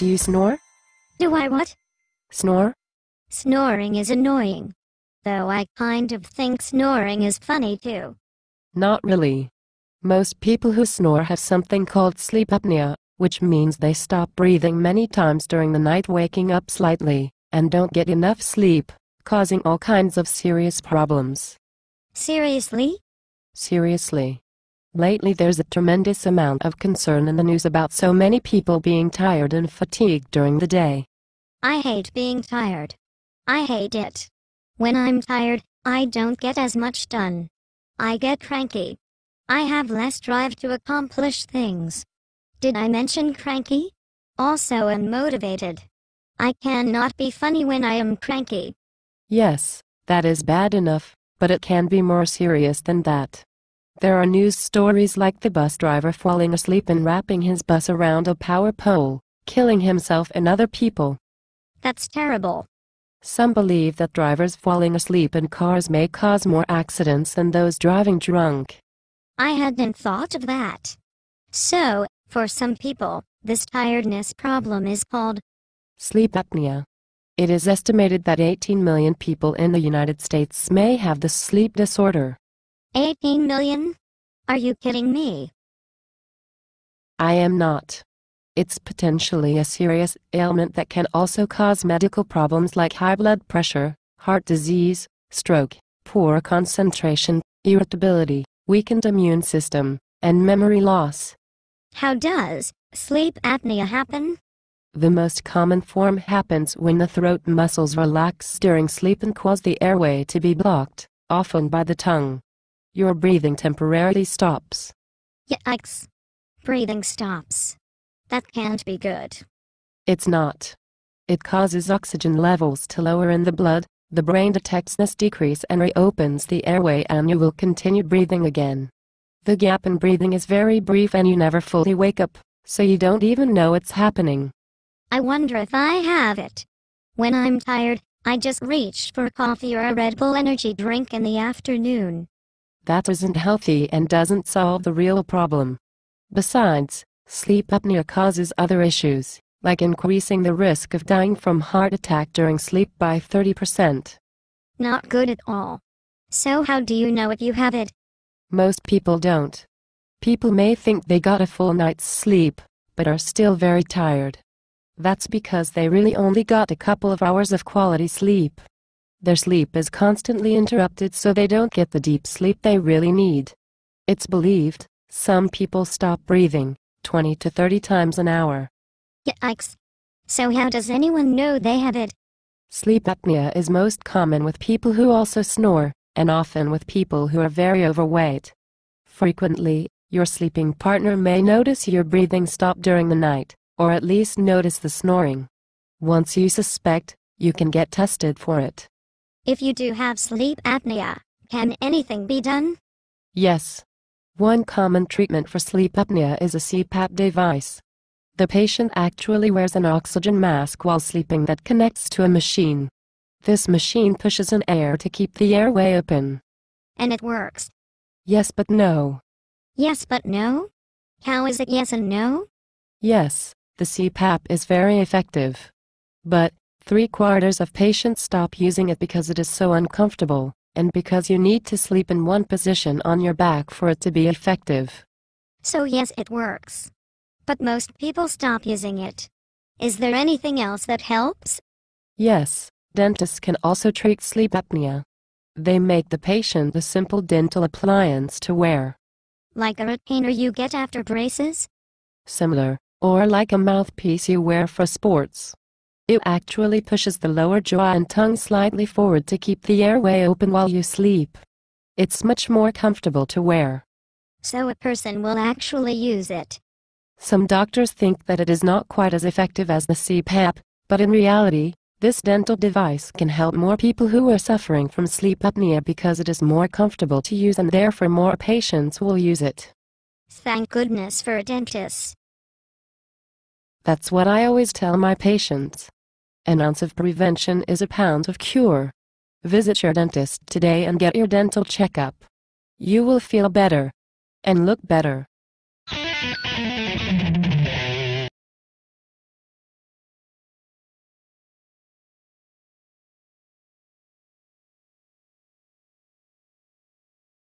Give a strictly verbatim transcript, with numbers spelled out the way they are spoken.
Do you snore? Do I what? Snore? Snoring is annoying. Though I kind of think snoring is funny too. Not really. Most people who snore have something called sleep apnea, which means they stop breathing many times during the night, waking up slightly, and don't get enough sleep, causing all kinds of serious problems. Seriously? Seriously. Lately there's a tremendous amount of concern in the news about so many people being tired and fatigued during the day. I hate being tired. I hate it. When I'm tired, I don't get as much done. I get cranky. I have less drive to accomplish things. Did I mention cranky? Also unmotivated. I cannot be funny when I am cranky. Yes, that is bad enough, but it can be more serious than that. There are news stories like the bus driver falling asleep and wrapping his bus around a power pole, killing himself and other people. That's terrible. Some believe that drivers falling asleep in cars may cause more accidents than those driving drunk. I hadn't thought of that. So, for some people, this tiredness problem is called sleep apnea. It is estimated that eighteen million people in the United States may have this sleep disorder. eighteen million? Are you kidding me? I am not. It's potentially a serious ailment that can also cause medical problems like high blood pressure, heart disease, stroke, poor concentration, irritability, weakened immune system, and memory loss. How does sleep apnea happen? The most common form happens when the throat muscles relax during sleep and cause the airway to be blocked, often by the tongue. Your breathing temporarily stops. Yikes. Breathing stops. That can't be good. It's not. It causes oxygen levels to lower in the blood, the brain detects this decrease and reopens the airway, and you will continue breathing again. The gap in breathing is very brief and you never fully wake up, so you don't even know it's happening. I wonder if I have it. When I'm tired, I just reach for coffee or a Red Bull energy drink in the afternoon. That isn't healthy and doesn't solve the real problem. Besides, sleep apnea causes other issues, like increasing the risk of dying from heart attack during sleep by thirty percent. Not good at all. So how do you know if you have it? Most people don't. People may think they got a full night's sleep, but are still very tired. That's because they really only got a couple of hours of quality sleep. Their sleep is constantly interrupted, so they don't get the deep sleep they really need. It's believed some people stop breathing twenty to thirty times an hour. Yikes. So how does anyone know they have it? Sleep apnea is most common with people who also snore, and often with people who are very overweight. Frequently, your sleeping partner may notice your breathing stop during the night, or at least notice the snoring. Once you suspect, you can get tested for it. If you do have sleep apnea, can anything be done? Yes. One common treatment for sleep apnea is a C PAP device. The patient actually wears an oxygen mask while sleeping that connects to a machine. This machine pushes in air to keep the airway open. And it works? Yes, but no. Yes, but no? How is it yes and no? Yes, the C PAP is very effective. But three quarters of patients stop using it because it is so uncomfortable, and because you need to sleep in one position on your back for it to be effective. So yes, it works. But most people stop using it. Is there anything else that helps? Yes, dentists can also treat sleep apnea. They make the patient a simple dental appliance to wear. Like a retainer you get after braces? Similar, or like a mouthpiece you wear for sports. It actually pushes the lower jaw and tongue slightly forward to keep the airway open while you sleep. It's much more comfortable to wear. So a person will actually use it. Some doctors think that it is not quite as effective as the C PAP, but in reality, this dental device can help more people who are suffering from sleep apnea because it is more comfortable to use and therefore more patients will use it. Thank goodness for dentists. That's what I always tell my patients. An ounce of prevention is a pound of cure. Visit your dentist today and get your dental checkup. You will feel better and look better.